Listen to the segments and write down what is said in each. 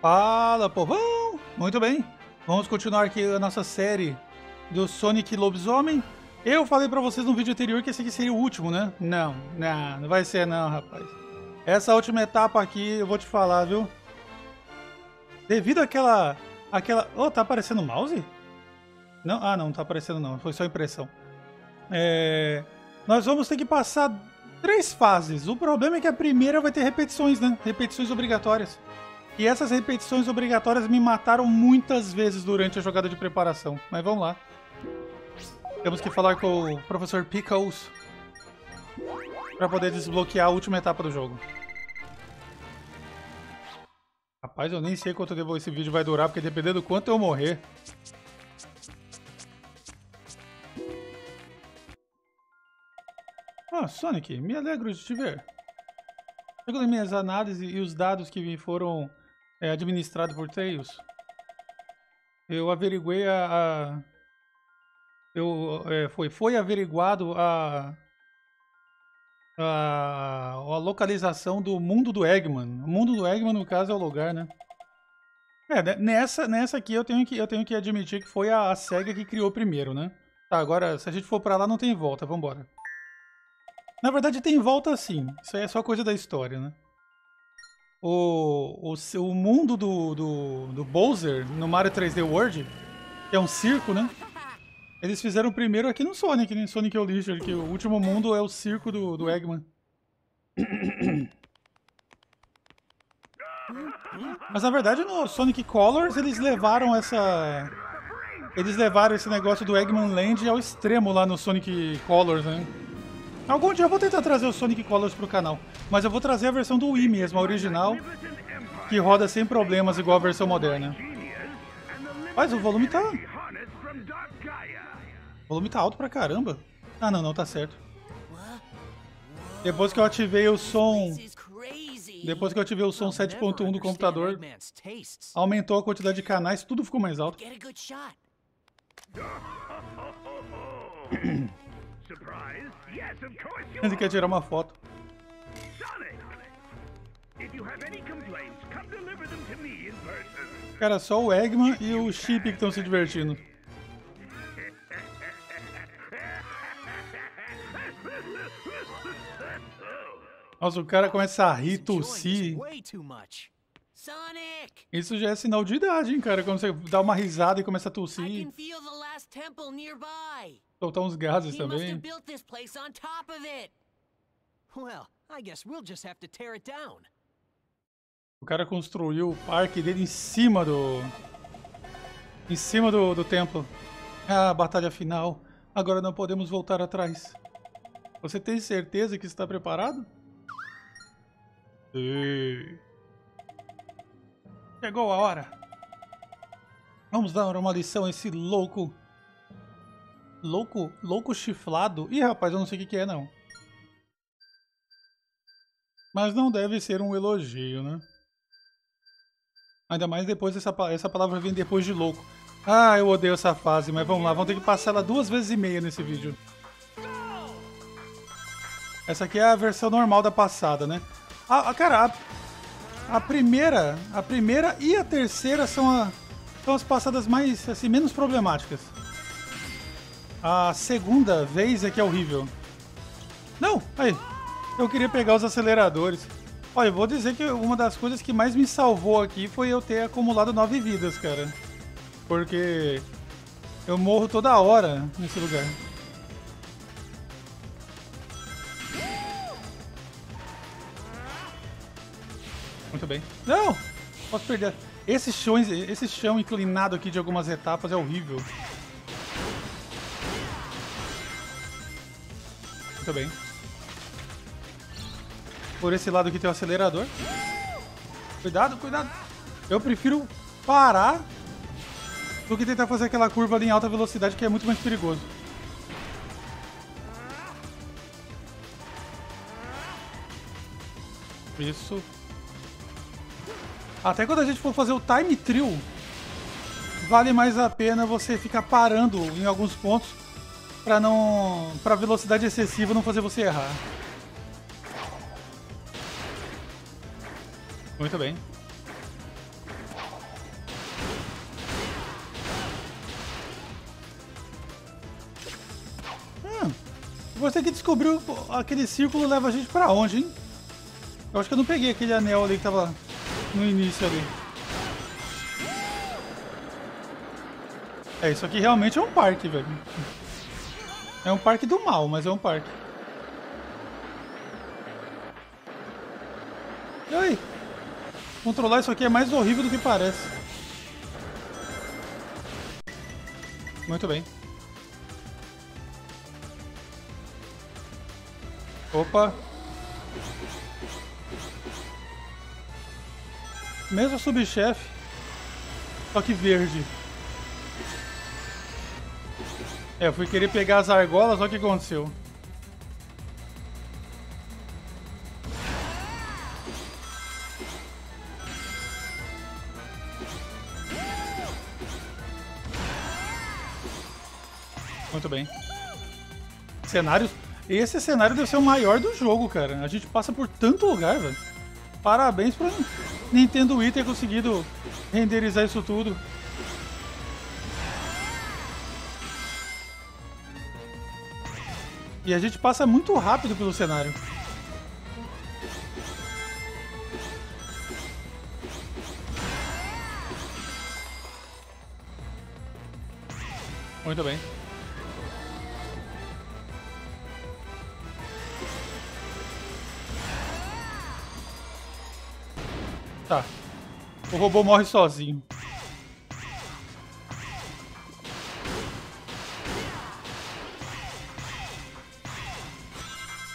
Fala, povão! Muito bem, vamos continuar aqui a nossa série do Sonic Lobisomem. Eu falei pra vocês no vídeo anterior que esse aqui seria o último, né? Não vai ser não, rapaz. Essa última etapa aqui, eu vou te falar, viu? Devido àquela... Oh, tá aparecendo o mouse? Não, ah, não tá aparecendo não, foi só impressão. Nós vamos ter que passar 3 fases. O problema é que a primeira vai ter repetições, né? Repetições obrigatórias. E essas repetições obrigatórias me mataram muitas vezes durante a jogada de preparação. Mas vamos lá. Temos que falar com o professor Pickles para poder desbloquear a última etapa do jogo. Rapaz, eu nem sei quanto tempo esse vídeo vai durar, porque dependendo do quanto eu morrer... Ah, Sonic, me alegro de te ver. Segundo minhas análises e os dados que me foram administrados por Tails, eu averiguei foi averiguado a localização do mundo do Eggman. O mundo do Eggman, no caso, é o lugar, né? Nessa aqui eu tenho que admitir que foi a SEGA que criou primeiro, né? Tá, agora se a gente for pra lá não tem volta, vambora. Na verdade tem volta sim, isso aí é só coisa da história, né? O mundo do Bowser no Mario 3D World, que é um circo, né? Eles fizeram primeiro aqui no Sonic, né? Sonic Unleashed, que o último mundo é o circo do Eggman. Mas na verdade no Sonic Colors eles levaram essa... Eles levaram esse negócio do Eggman Land ao extremo lá no Sonic Colors, né? Algum dia eu vou tentar trazer o Sonic Colors pro canal, mas eu vou trazer a versão do Wii mesmo, a original, que roda sem problemas igual a versão moderna. Mas o volume tá... O volume tá alto pra caramba. Ah, não, tá certo. Depois que eu ativei o som... Depois que eu ativei o som 7.1 do computador, aumentou a quantidade de canais, tudo ficou mais alto. Ele quer tirar uma foto. Cara, só o Eggman e o Chip que estão se divertindo. Nossa, o cara começa a rir, tossir. Isso já é sinal de idade, hein, cara? Quando você dá uma risada e começa a tossir. Soltar uns gases também. O cara construiu o parque dele em cima do... Em cima do templo. Ah, batalha final. Agora não podemos voltar atrás. Você tem certeza que está preparado? Sim. Chegou a hora. Vamos dar uma lição a esse louco... Louco chiflado? Ih, rapaz, eu não sei o que é, não. Mas não deve ser um elogio, né? Ainda mais depois essa palavra vem depois de louco. Ah, eu odeio essa fase, mas vamos lá. Vamos ter que passar ela 2,5 vezes nesse vídeo. Essa aqui é a versão normal da passada, né? Cara, a primeira e a terceira são as passadas mais, assim, menos problemáticas. A segunda vez é que é horrível. Não! Aí! Eu queria pegar os aceleradores. Olha, eu vou dizer que uma das coisas que mais me salvou aqui foi eu ter acumulado 9 vidas, cara. Porque eu morro toda hora nesse lugar. Muito bem. Não! Posso perder. Esse chão inclinado aqui de algumas etapas é horrível. Muito bem. Por esse lado aqui tem o acelerador. Cuidado, cuidado. Eu prefiro parar do que tentar fazer aquela curva ali em alta velocidade, que é muito mais perigoso. Isso. Até quando a gente for fazer o time trial, vale mais a pena você ficar parando em alguns pontos. Pra velocidade excessiva não fazer você errar. Muito bem. Você que descobriu aquele círculo leva a gente pra onde, hein? Eu acho que eu não peguei aquele anel ali que tava no início ali. É, isso aqui realmente é um parque, velho. É um parque do mal, mas é um parque. E aí? Controlar isso aqui é mais horrível do que parece. Muito bem. Opa. Mesmo subchefe, só que verde. É, eu fui querer pegar as argolas, olha o que aconteceu. Muito bem. Cenários. Esse cenário deve ser o maior do jogo, cara. A gente passa por tanto lugar, velho. Parabéns pra Nintendo Wii ter conseguido renderizar isso tudo. E a gente passa muito rápido pelo cenário. Muito bem. Tá. O robô morre sozinho.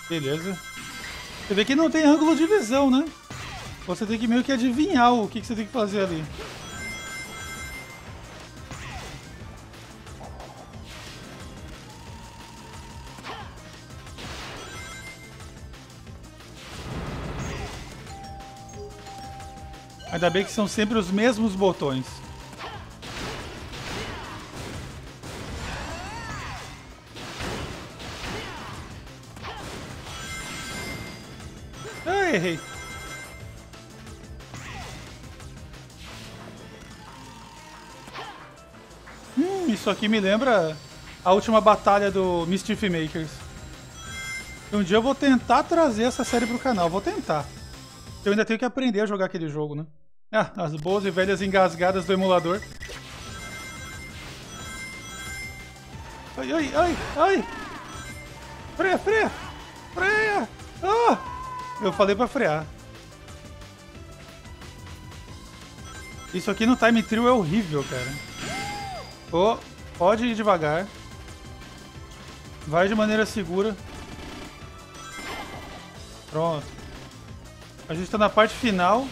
Beleza. Você vê que não tem ângulo de visão, né? Você tem que meio que adivinhar o que você tem que fazer ali. Ainda bem que são sempre os mesmos botões. Errei. Isso aqui me lembra a última batalha do Mischief Makers. Um dia eu vou tentar trazer essa série pro canal, vou tentar. Eu ainda tenho que aprender a jogar aquele jogo, né? Ah, as boas e velhas engasgadas do emulador. Ai, ai, ai, ai! Freia, freia! Freia! Ah! Eu falei pra frear. Isso aqui no time trial é horrível, cara. Oh, pode ir devagar. Vai de maneira segura. Pronto. A gente tá na parte final.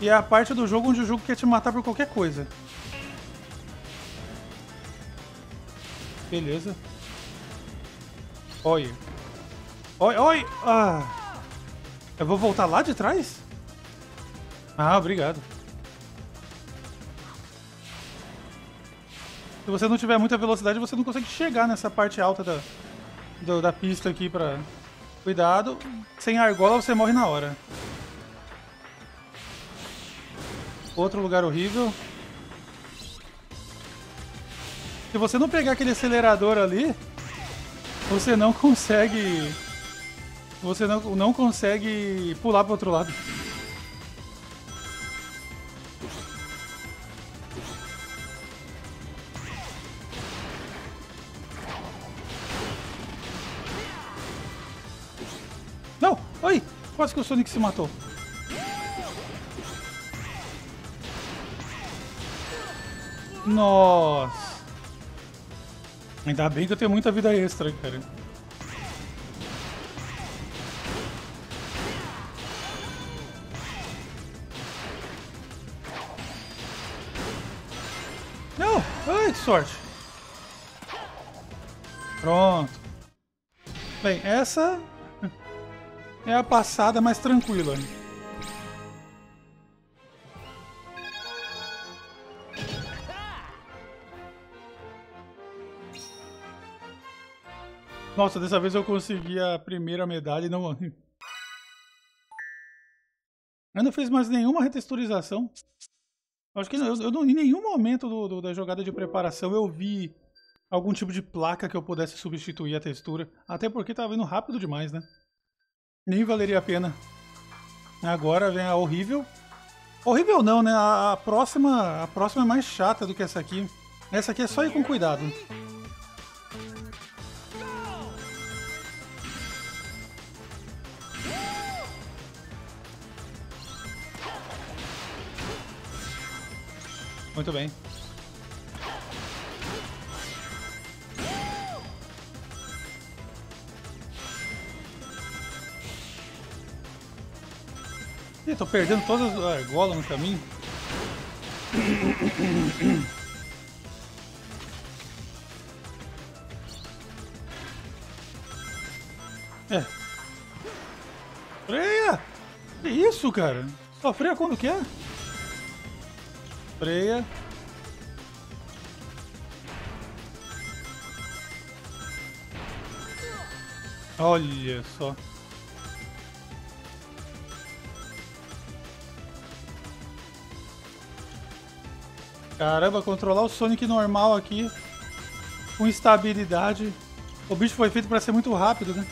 E é a parte do jogo onde o jogo quer te matar por qualquer coisa. Beleza. Oi. Oi, oi! Ah! Eu vou voltar lá de trás? Ah, obrigado. Se você não tiver muita velocidade, você não consegue chegar nessa parte alta da pista aqui pra... Cuidado. Sem argola, você morre na hora. Outro lugar horrível. Se você não pegar aquele acelerador ali, você não consegue... Você não consegue pular para o outro lado. Não! Ai! Quase que o Sonic se matou. Nossa! Ainda bem que eu tenho muita vida extra, cara. Sorte. Pronto. Bem, essa é a passada mais tranquila. Nossa, dessa vez eu consegui a primeira medalha e não... Eu não fiz mais nenhuma retexturização. Acho que eu não, em nenhum momento da jogada de preparação eu vi algum tipo de placa que eu pudesse substituir a textura. Até porque tava indo rápido demais, né? Nem valeria a pena. Agora vem a horrível. Horrível não, né? A próxima é mais chata do que essa aqui. Essa aqui é só ir com cuidado. Muito bem. Ih, tô perdendo todas as argolas no caminho. É. Freia! Que isso, cara? Só freia quando quer? Freia. Olha só. Caramba, controlar o Sonic normal aqui com estabilidade. O bicho foi feito pra ser muito rápido, né?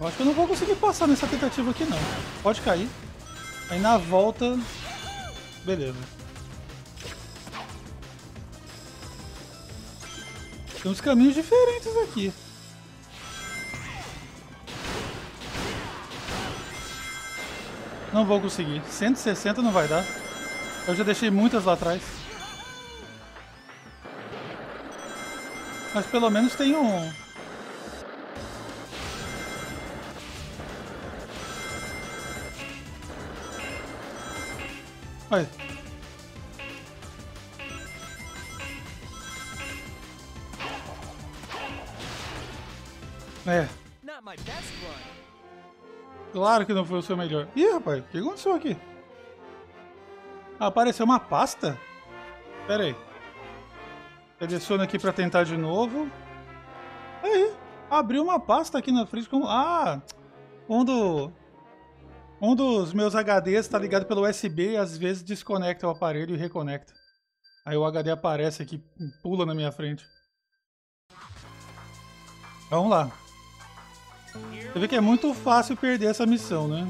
Eu acho que eu não vou conseguir passar nessa tentativa aqui não. Pode cair. Aí na volta... Beleza. Tem uns caminhos diferentes aqui. Não vou conseguir. 160 não vai dar. Eu já deixei muitas lá atrás. Mas pelo menos tem um... Olha. É. Claro que não foi o seu melhor. Ih, rapaz, o que aconteceu aqui? Apareceu uma pasta? Pera aí. Seleciono aqui pra tentar de novo. Aí, abriu uma pasta aqui na frente. Com... Ah, um dos meus HDs está ligado pelo USB e às vezes desconecta o aparelho e reconecta. Aí o HD aparece aqui, pula na minha frente. Vamos lá. Você vê que é muito fácil perder essa missão, né?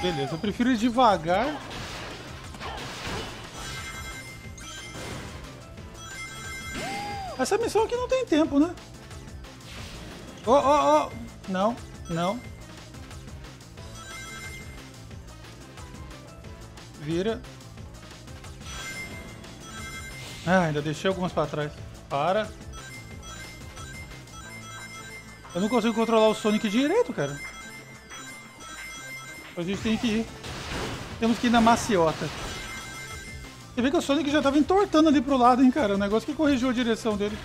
Beleza, eu prefiro ir devagar. Essa missão aqui não tem tempo, né? Oh, oh, oh! Não, não. Vira. Ah, ainda deixei algumas pra trás. Para. Eu não consigo controlar o Sonic direito, cara. A gente tem que ir. Temos que ir na maciota. Você vê que o Sonic já tava entortando ali pro lado, hein, cara. O negócio que corrigiu a direção dele.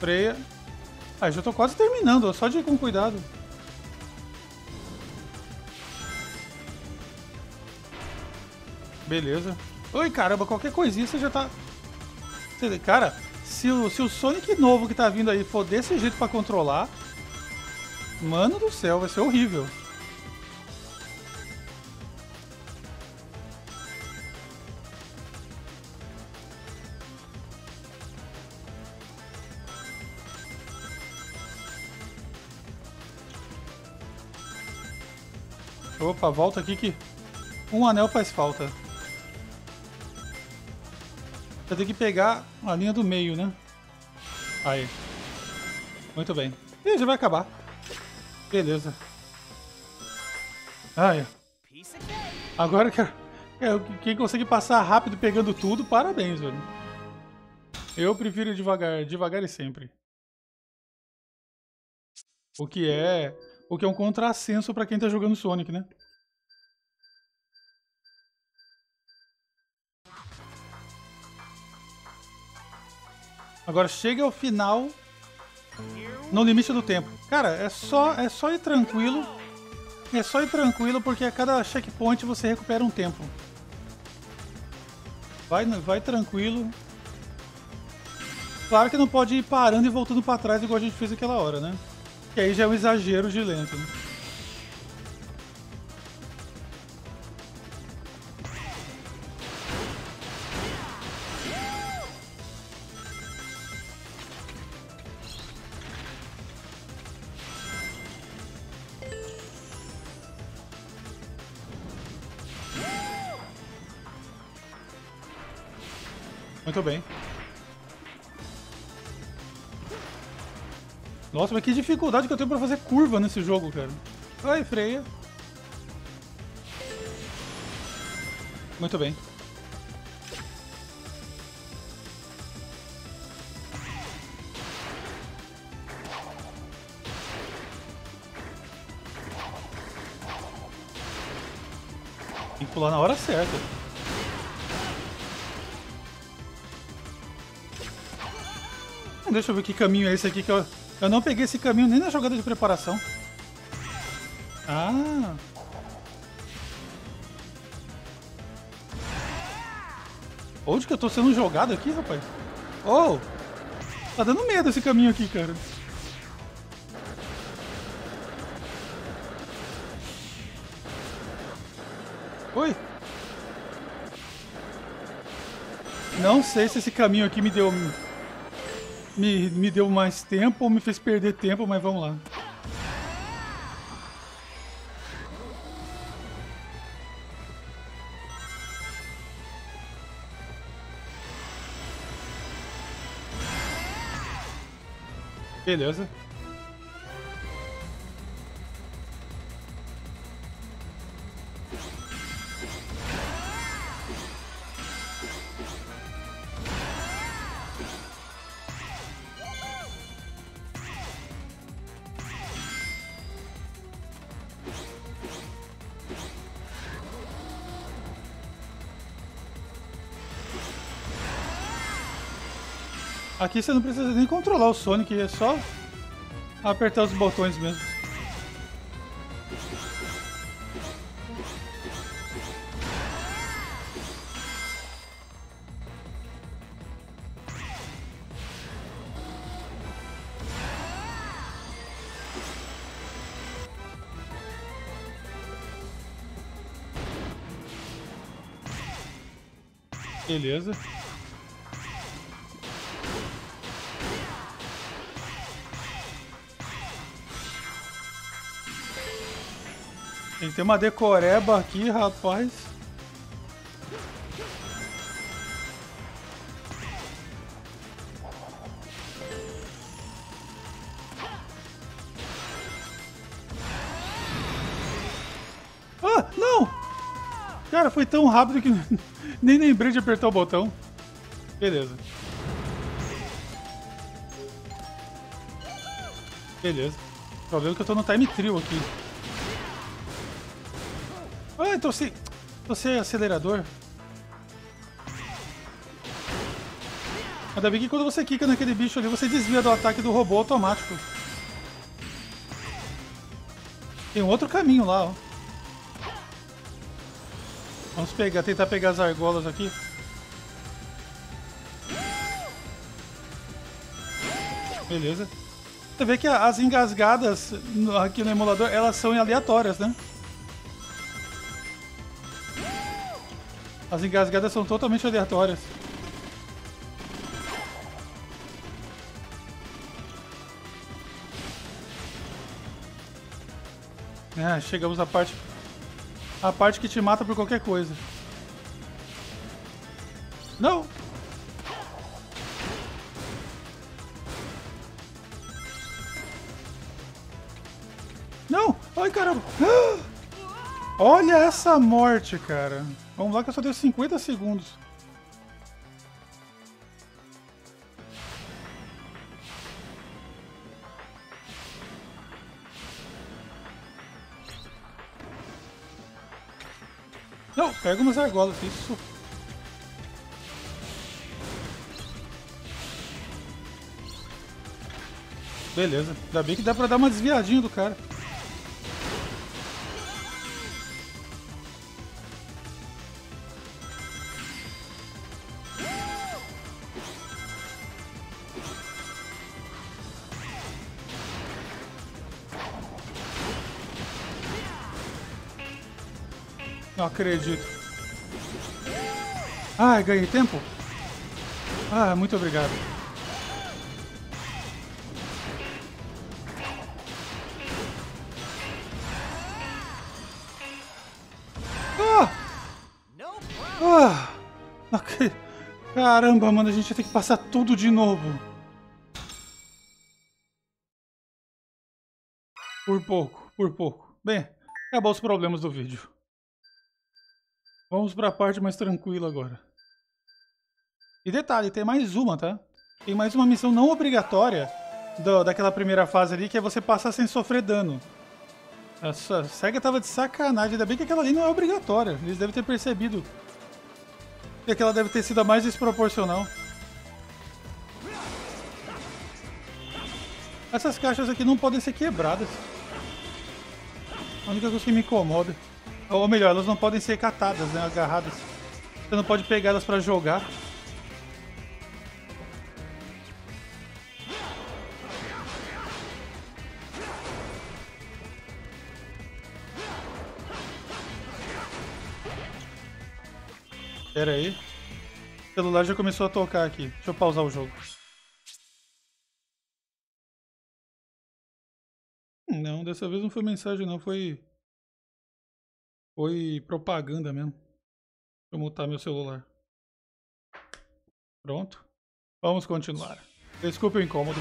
Freia. Ah, já tô quase terminando, ó. Só de ir com cuidado. Beleza. Oi, caramba, qualquer coisinha você já tá... Cara, se o Sonic novo que tá vindo aí for desse jeito pra controlar... Mano do céu, vai ser horrível. Opa, volta aqui que um anel faz falta. Eu tenho que pegar a linha do meio, né? Aí. Muito bem. E já vai acabar. Beleza. Aí. Agora quem consegue passar rápido pegando tudo, parabéns, velho. Eu prefiro devagar, devagar e sempre. O que é um contrassenso pra quem tá jogando Sonic, né? Agora chega ao final no limite do tempo. Cara, é só ir tranquilo. É só ir tranquilo porque a cada checkpoint você recupera um tempo. Vai tranquilo. Claro que não pode ir parando e voltando pra trás igual a gente fez aquela hora, né? Que aí já é um exagero de lento, né? Muito bem. Nossa, mas que dificuldade que eu tenho pra fazer curva nesse jogo, cara. Vai, freia. Muito bem. Tem que pular na hora certa. Deixa eu ver que caminho é esse aqui que eu não peguei esse caminho nem na jogada de preparação. Ah! Onde que eu tô sendo jogado aqui, rapaz? Oh! Tá dando medo esse caminho aqui, cara. Oi! Não sei se esse caminho aqui me deu mais tempo ou me fez perder tempo, mas vamos lá. Beleza. Aqui você não precisa nem controlar o Sonic, é só apertar os botões mesmo. Beleza. Tem uma decoreba aqui, rapaz. Ah, não! Cara, foi tão rápido que nem lembrei de apertar o botão. Beleza. Beleza. O problema é que eu tô no time trial aqui. Ah, então você é acelerador. Ainda bem que quando você quica naquele bicho ali, você desvia do ataque do robô automático. Tem um outro caminho lá, ó. Vamos pegar, tentar pegar as argolas aqui. Beleza. Você vê que as engasgadas aqui no emulador, elas são aleatórias, né? As engasgadas são totalmente aleatórias. Ah, chegamos à parte... A parte que te mata por qualquer coisa. Não! Não! Ai, caramba! Olha essa morte, cara! Vamos lá que eu só dei 50 segundos. Não, pega umas argolas, isso. Beleza. Ainda bem que dá pra dar uma desviadinha do cara. Não acredito. Ah, ganhei tempo? Ah, muito obrigado. Ah! Ah! Caramba, mano, a gente ia ter que passar tudo de novo. Por pouco, por pouco. Bem, acabou os problemas do vídeo. Vamos para a parte mais tranquila agora. E detalhe, tem mais uma, tá? Tem mais uma missão não obrigatória daquela primeira fase ali, que é você passar sem sofrer dano. Nossa, a SEGA tava de sacanagem, ainda bem que aquela ali não é obrigatória. Eles devem ter percebido que aquela deve ter sido a mais desproporcional. Essas caixas aqui não podem ser quebradas. A única coisa que me incomoda. Ou melhor, elas não podem ser catadas, né? Agarradas. Você não pode pegar elas pra jogar. Pera aí. O celular já começou a tocar aqui. Deixa eu pausar o jogo. Não, dessa vez não foi mensagem não, foi propaganda mesmo. Deixa eu mutar meu celular. Pronto. Vamos continuar. Desculpe o incômodo.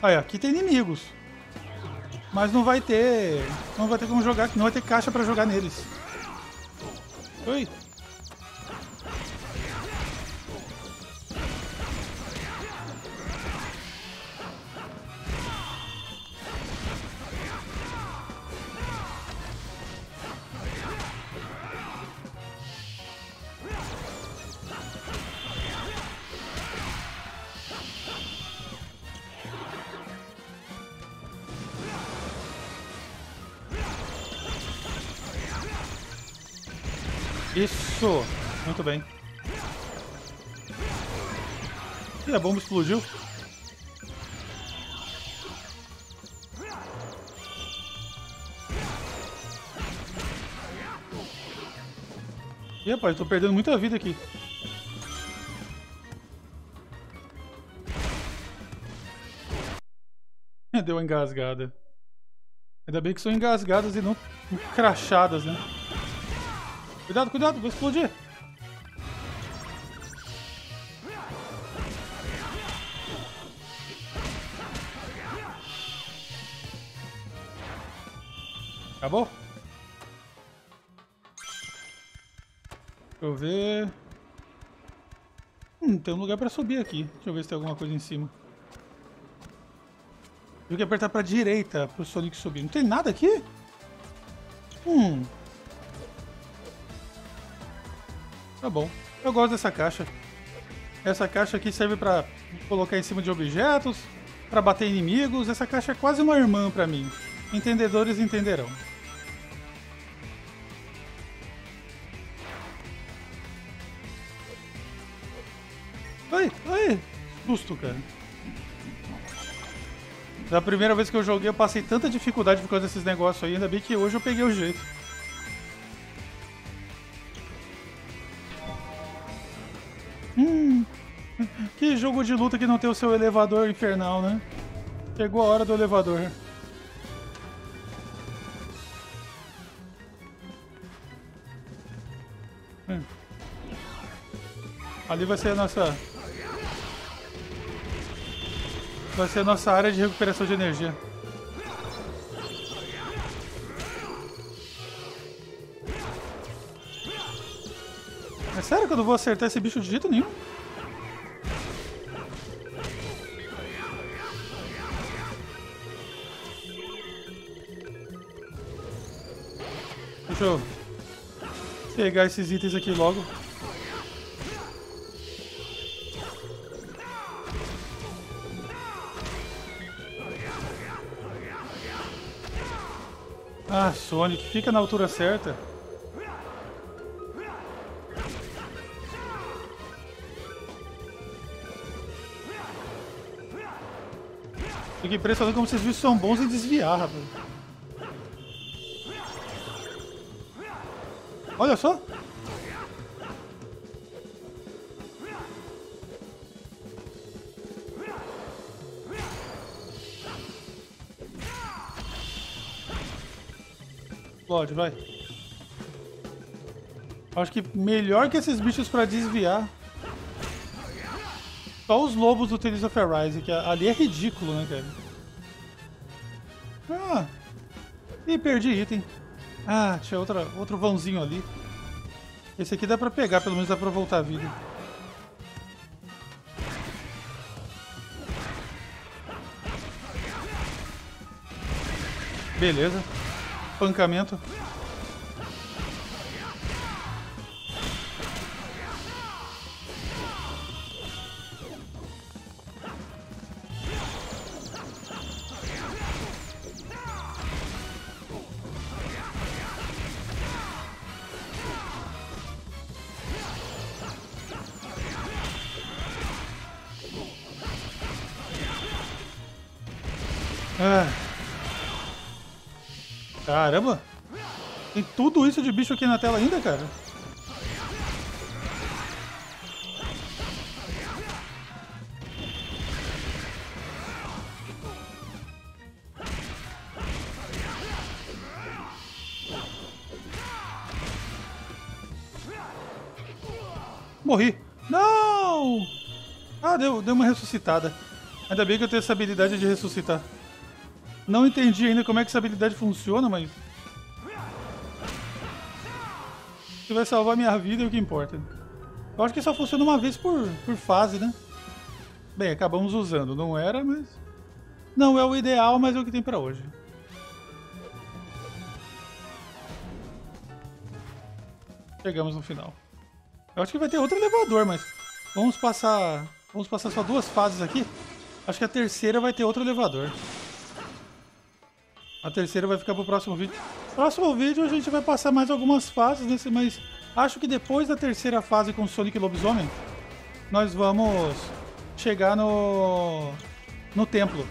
Aí, aqui tem inimigos. Mas não vai ter... Não vai ter como jogar, não vai ter caixa pra jogar neles. Oi. Isso! Muito bem. E a bomba explodiu. Ih, rapaz, tô perdendo muita vida aqui. Deu uma engasgada. Ainda bem que são engasgadas e não crachadas, né? Cuidado, cuidado, vou explodir! Acabou? Deixa eu ver... tem um lugar pra subir aqui. Deixa eu ver se tem alguma coisa em cima. Tem que apertar pra direita pro Sonic subir. Não tem nada aqui? Tá bom, eu gosto dessa caixa. Essa caixa aqui serve pra colocar em cima de objetos, pra bater inimigos. Essa caixa é quase uma irmã pra mim. Entendedores entenderão. Ai, ai, susto, cara. Da primeira vez que eu joguei, eu passei tanta dificuldade por causa desses negócios aí. Ainda bem que hoje eu peguei o jeito. Que jogo de luta que não tem o seu elevador infernal, né? Chegou a hora do elevador. Ali vai ser a nossa... Vai ser a nossa área de recuperação de energia. É sério que eu não vou acertar esse bicho de jeito nenhum? Deixa eu pegar esses itens aqui logo. Ah, Sonic, fica na altura certa. Fiquei impressionado como vocês viram, são bons em desviar, rapaz. Olha só! Pode, vai. Acho que melhor que esses bichos pra desviar. Só os lobos do Tears of Eris, que ali é ridículo, né, cara? Ah! Ih, perdi item. Ah, tinha outro vãozinho ali. Esse aqui dá pra pegar, pelo menos dá pra voltar a vida. Beleza. Pancamento. Caramba! Tem tudo isso de bicho aqui na tela ainda, cara? Morri! Não! Ah, deu uma ressuscitada. Ainda bem que eu tenho essa habilidade de ressuscitar. Não entendi ainda como é que essa habilidade funciona, mas... se vai salvar minha vida é o que importa. Eu acho que só funciona uma vez por fase, né? Bem, acabamos usando. Não era, mas... não é o ideal, mas é o que tem pra hoje. Chegamos no final. Eu acho que vai ter outro elevador, mas... Vamos passar só duas fases aqui. Acho que a terceira vai ter outro elevador. A terceira vai ficar pro próximo vídeo. Próximo vídeo a gente vai passar mais algumas fases, né? Mas acho que depois da terceira fase com Sonic Lobisomem, nós vamos chegar no templo.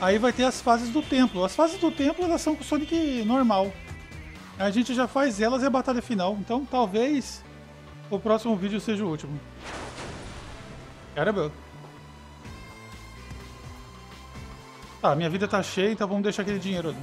Aí vai ter as fases do templo. As fases do templo, elas são com Sonic normal. A gente já faz elas e a batalha final. Então talvez o próximo vídeo seja o último. Caramba. Tá, minha vida tá cheia, então vamos deixar aquele dinheiro ali.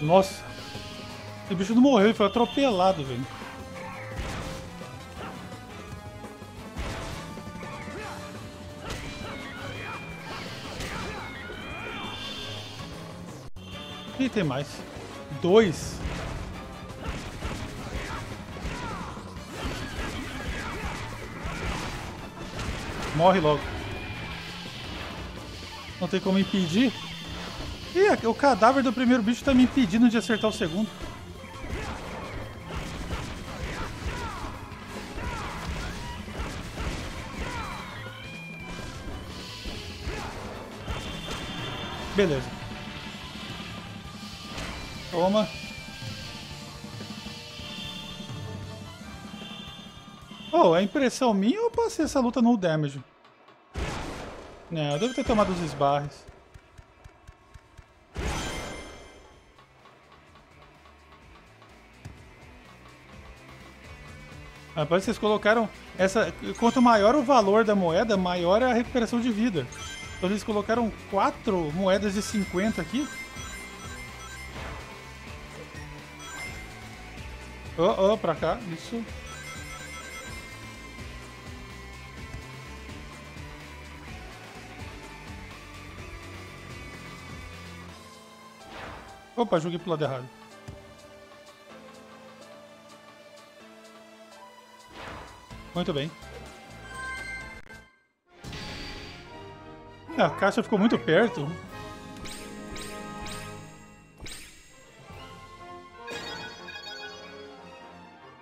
Nossa! O bicho não morreu, ele foi atropelado, velho. E tem mais. 2. Morre logo. Não tem como impedir. Ih, o cadáver do primeiro bicho tá me impedindo de acertar o segundo. Beleza. Toma. Oh, é impressão minha ou eu passei essa luta no damage? Não, eu devo ter tomado os esbarres. Rapaz, vocês colocaram essa... quanto maior o valor da moeda, maior é a recuperação de vida. Então eles colocaram 4 moedas de 50 aqui. Oh, pra cá, isso. Opa, joguei pro lado errado. Muito bem. A caixa ficou muito perto.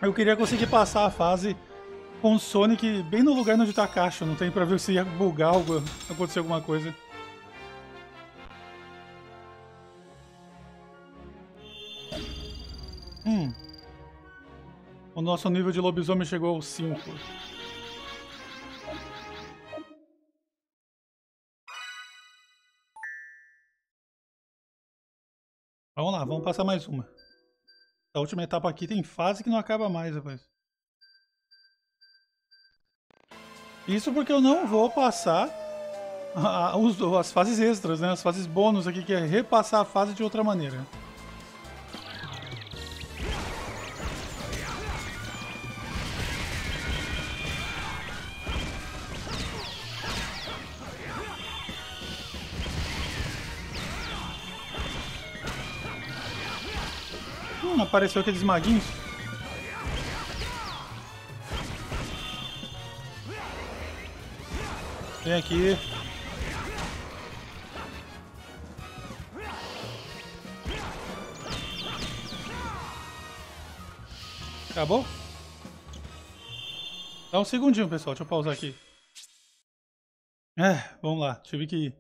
Eu queria conseguir passar a fase com o Sonic bem no lugar onde tá a caixa. Não tem pra ver se ia bugar algo, acontecer alguma coisa. O nosso nível de lobisomem chegou aos 5. Vamos lá, vamos passar mais uma. A última etapa aqui tem fase que não acaba mais, rapaz. Isso porque eu não vou passar as fases extras, né? As fases bônus aqui, que é repassar a fase de outra maneira. Apareceu aqueles maguinhos. Vem aqui. Acabou? Dá um segundinho, pessoal. Deixa eu pausar aqui. Vamos lá. Tive que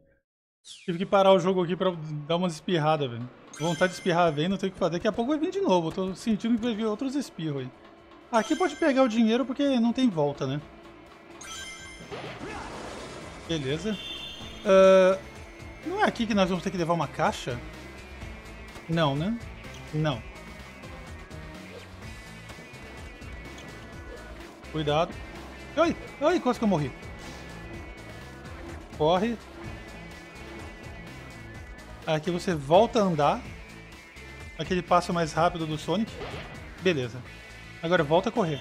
parar o jogo aqui pra dar umas espirradas, velho. Vontade de espirrar vem, não tem o que fazer. Daqui a pouco vai vir de novo. Eu tô sentindo que vai vir outros espirros aí. Aqui pode pegar o dinheiro porque não tem volta, né? Beleza. Não é aqui que nós vamos ter que levar uma caixa? Não, né? Não. Cuidado. Ai, ai, quase que eu morri. Corre. Aqui você volta a andar. Aquele passo mais rápido do Sonic. Beleza. Agora volta a correr.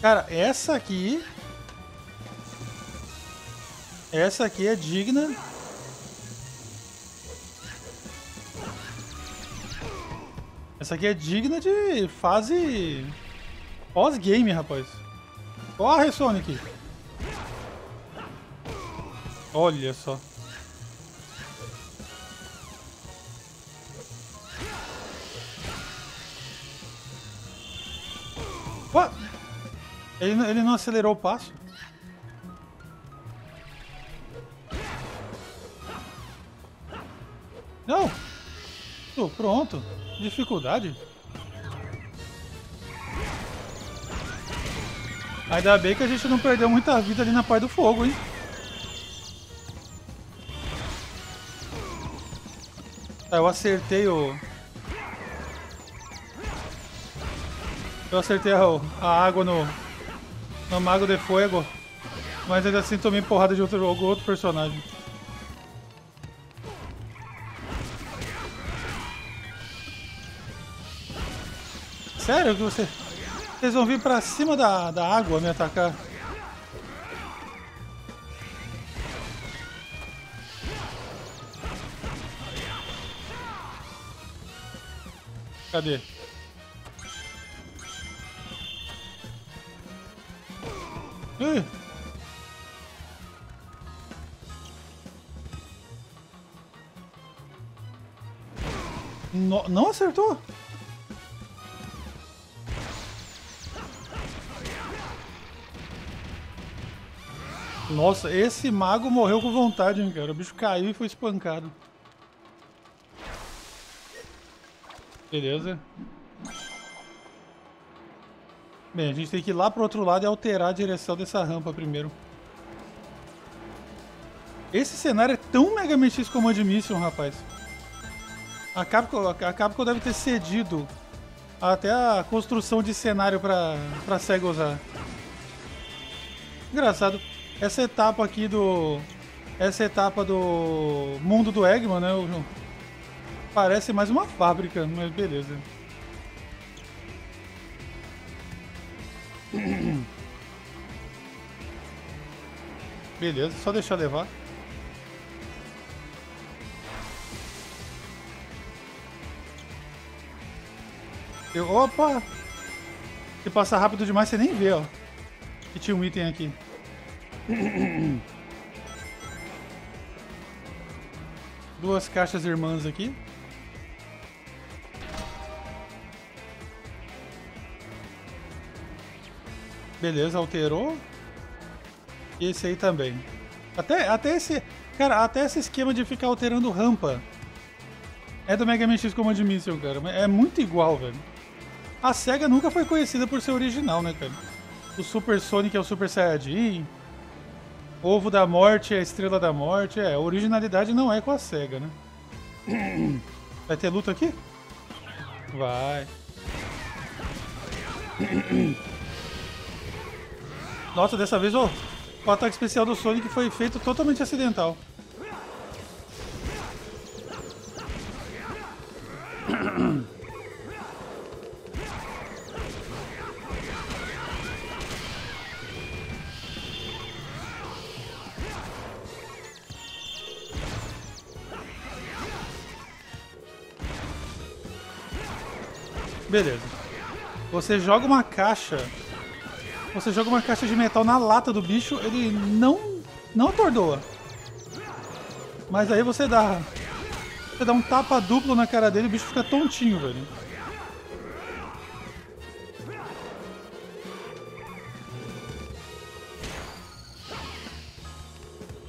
Cara, essa aqui... essa aqui é digna. Essa aqui é digna de fase... pós-game, rapaz. Corre, Sonic! Olha só. Ele não acelerou o passo? Não! Pronto! Dificuldade? Ainda bem que a gente não perdeu muita vida ali na parte do fogo, hein? Tá, eu acertei a água no Mago de Fuego, mas ainda assim tomei porrada de outro personagem. Sério que vocês vão vir pra cima da água me atacar? Cadê? Não acertou? Nossa, esse mago morreu com vontade, hein, cara. O bicho caiu e foi espancado. Beleza. Bem, a gente tem que ir lá pro outro lado e alterar a direção dessa rampa primeiro. Esse cenário é tão Mega Man X Command Mission, rapaz. A Capcom deve ter cedido até a construção de cenário pra SEGA usar. Engraçado. Essa etapa do mundo do Eggman, né? Parece mais uma fábrica, mas beleza. Beleza, só deixar levar. Opa! Se passar rápido demais, você nem vê, ó. E tinha um item aqui. Duas caixas irmãs aqui. Beleza, alterou. E esse aí também. Até esse... Cara, até esse esquema de ficar alterando rampa é do Mega Man X Command Mission, cara. É muito igual, velho. A SEGA nunca foi conhecida por ser original, né, cara? O Super Sonic é o Super Saiyajin. Ovo da Morte é a Estrela da Morte. É, a originalidade não é com a SEGA, né? Vai ter luta aqui? Vai. Nossa, dessa vez, ó, o ataque especial do Sonic foi feito totalmente acidental. Beleza. Você joga uma caixa de metal na lata do bicho, ele não atordoa. Mas aí você dá um tapa duplo na cara dele e o bicho fica tontinho, velho.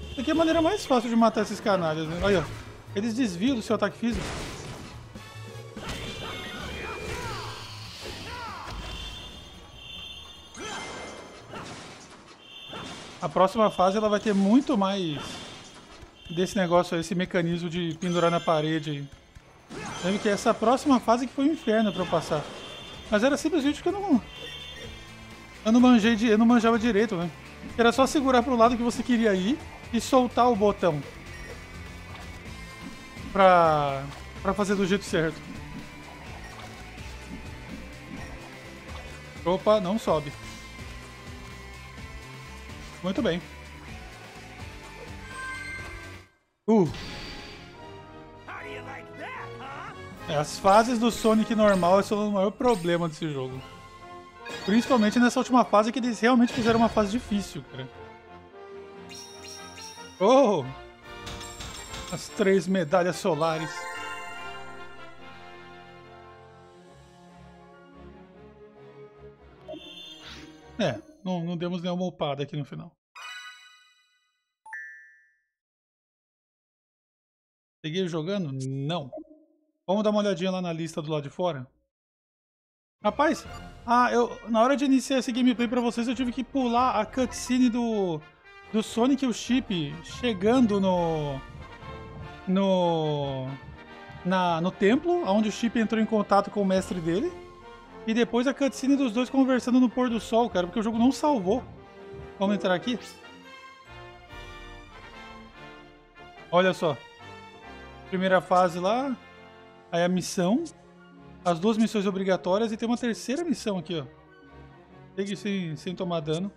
Isso aqui é a maneira mais fácil de matar esses canalhas, né? Olha, eles desviam do seu ataque físico. A próxima fase ela vai ter muito mais desse negócio aí, esse mecanismo de pendurar na parede. Lembra que essa próxima fase que foi um inferno pra eu passar. Mas era simplesmente que eu não manjava direito, né? Era só segurar pro lado que você queria ir e soltar o botão pra fazer do jeito certo. Opa, não sobe. Muito bem. As fases do Sonic normal são o maior problema desse jogo. Principalmente nessa última fase que eles realmente fizeram uma fase difícil, cara. Oh! As 3 medalhas solares. É, não demos nenhuma upada aqui no final. Peguei jogando? Não. Vamos dar uma olhadinha lá na lista do lado de fora? Rapaz, na hora de iniciar esse gameplay pra vocês, eu tive que pular a cutscene do Sonic e o Chip chegando no templo, onde o Chip entrou em contato com o mestre dele. E depois a cutscene dos dois conversando no pôr do sol, cara, porque o jogo não salvou. Vamos entrar aqui? Olha só. Primeira fase lá, aí a missão, as 2 missões obrigatórias e tem uma terceira missão aqui, ó. Pegue sem tomar dano.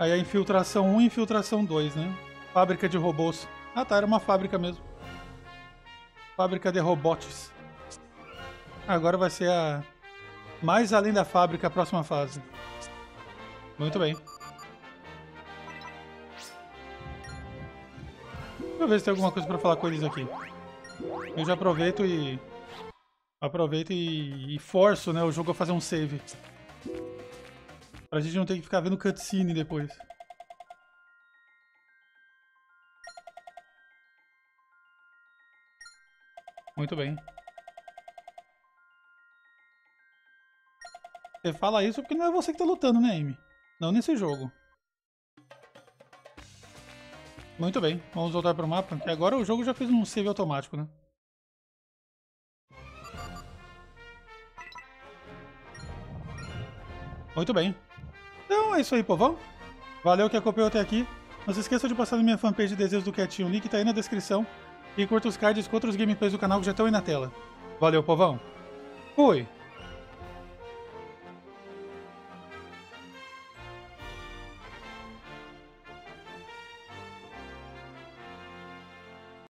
Aí a infiltração 1 e infiltração 2, né? Fábrica de robôs. Ah tá, era uma fábrica mesmo. Fábrica de robotes. Agora vai ser a mais além da fábrica, a próxima fase. Muito bem. Deixa eu ver se tem alguma coisa pra falar com eles aqui. Eu já aproveito e forço, né, o jogo a fazer um save. Pra gente não ter que ficar vendo cutscene depois. Muito bem. Você fala isso porque não é você que tá lutando, né, Amy? Não nesse jogo. Muito bem, vamos voltar para o mapa, que agora o jogo já fez um save automático, né? Muito bem. Então é isso aí, povão. Valeu que acompanhou até aqui. Não se esqueça de passar na minha fanpage de desejos do Quetinho, o link tá aí na descrição. E curta os cards com outros gameplays do canal que já estão aí na tela. Valeu, povão. Fui!